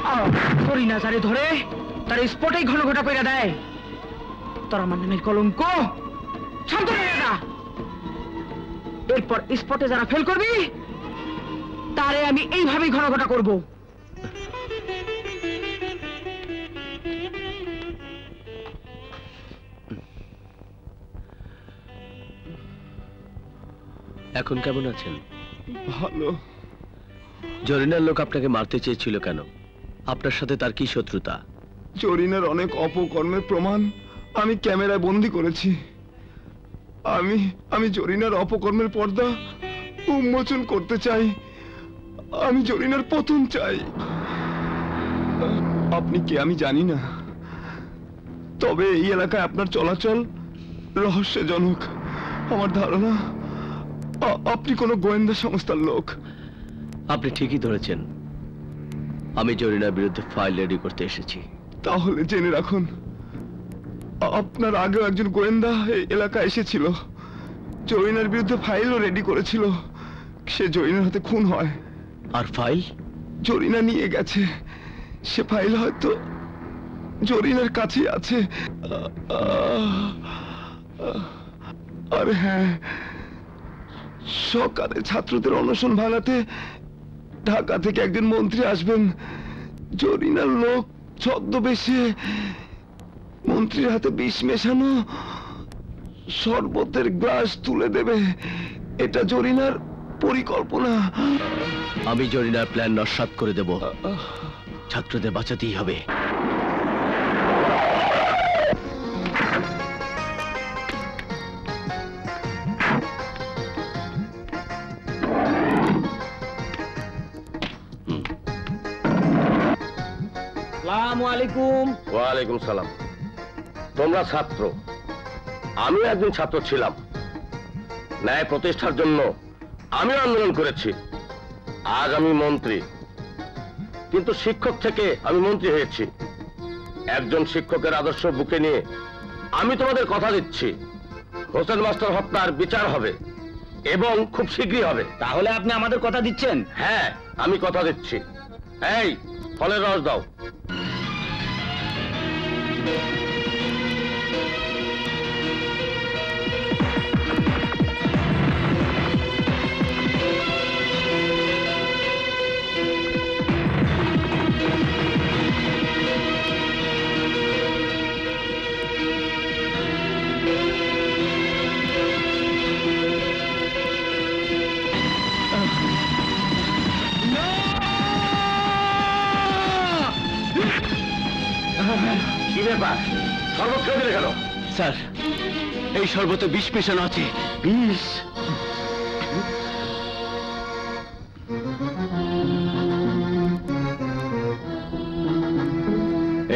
Jorina sari dhore, tar spotei ghona ghota koira dai. Tora manner kolonko, shanto hoye ja. Erpor spote jara fail korbi, tare ami ei bhabei ghona ghota korbo. এখন কেমন আছেন? ভালো। জরিনার লোক আপনাকে মারতে চেয়েছিল কেন? আপনার সাথে তার কি শত্রুতা? জরিনার অনেক অপকর্মের প্রমাণ আমি ক্যামেরায় বন্দী করেছি। আমি জরিনার অপকর্মের পর্দা উন্মোচন করতে চাই। আমি জরিনার পতন চাই। আপনি কে আমি জানি না, তবে এই এলাকায় আপনার চলাচল রহস্যজনক। আমার ধারণা আপনি কোনো গোয়েন্দা সংস্থার লোক। আপনি ঠিকই ধরেছেন, আমি জরিনার বিরুদ্ধে ফাইল রেডি করতে এসেছি। তাহলে জেনে রাখুন, আপনার আগে একজন গোয়েন্দা এই এলাকায় এসেছিল, জরিনার বিরুদ্ধে ফাইলও রেডি করেছিল। সে জরিনার হাতে খুন হয়, আর ফাইল জরিনা নিয়ে গেছে। সে ফাইল হয়তো জরিনার কাছে আছে। আর হ্যাঁ, সকালে ছাত্রদের অনশন ভাঙাতে ঢাকা থেকে একজন মন্ত্রী আসবেন। জরিনার লোক ছদ্মবেশে মন্ত্রীর হাতে বিষ মেশানো শরবতের গ্লাস তুলে দেবে। এটা জরিনার পরিকল্পনা। আমি জরিনার প্ল্যান নস্যাৎ করে দেব। ছাত্রদের বাঁচাতেই হবে। ওয়ালাইকুম সালাম। তোমরা ছাত্র? আমি একজন ছাত্র ছিলাম। ন্যায় প্রতিষ্ঠার জন্য আমি আন্দোলন করেছি। আজ আমি মন্ত্রী, কিন্তু শিক্ষক থেকে আমি মন্ত্রী হয়েছি। একজন শিক্ষকের আদর্শ বুকে নিয়ে আমি তোমাদের কথা দিচ্ছি, হোসেন মাস্টার হত্যার বিচার হবে এবং খুব শীঘ্রই হবে। তাহলে আপনি আমাদের কথা দিচ্ছেন? হ্যাঁ, আমি কথা দিচ্ছি। এই ফলের রস দাও। স্যার, এই শরবতে বিষ মেশানো আছে। বিষ?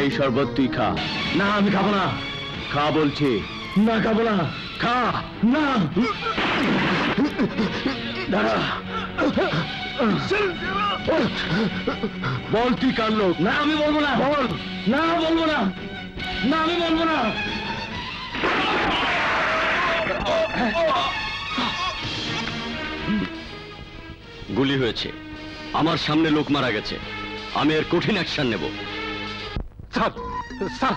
এই শরবত তুই খা। না, আমি খাবো না। খা বলছি। না, খাবো না। খা। না, দাঁড়া। বল তুই কার লোক। না, আমি বলবো না। বল। না, বলবো না। না, আমি বলবো না। গুলি হয়েছে, আমার সামনে লোক মারা গেছে। আমি এর কঠিন অ্যাকশন নেব। Sir sir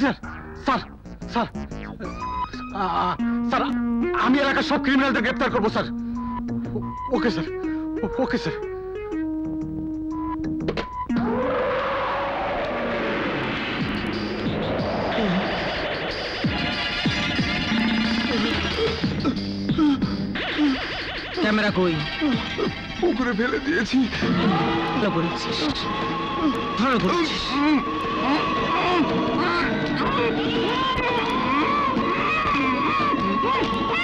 sir sir sir আমি এলাকার সব ক্রিমিনালদের গ্রেফতার করবো sir. Okay sir, okay sir. Camera কই? পুকুরে ফেলে দিয়েছি। ধরা করেছিস?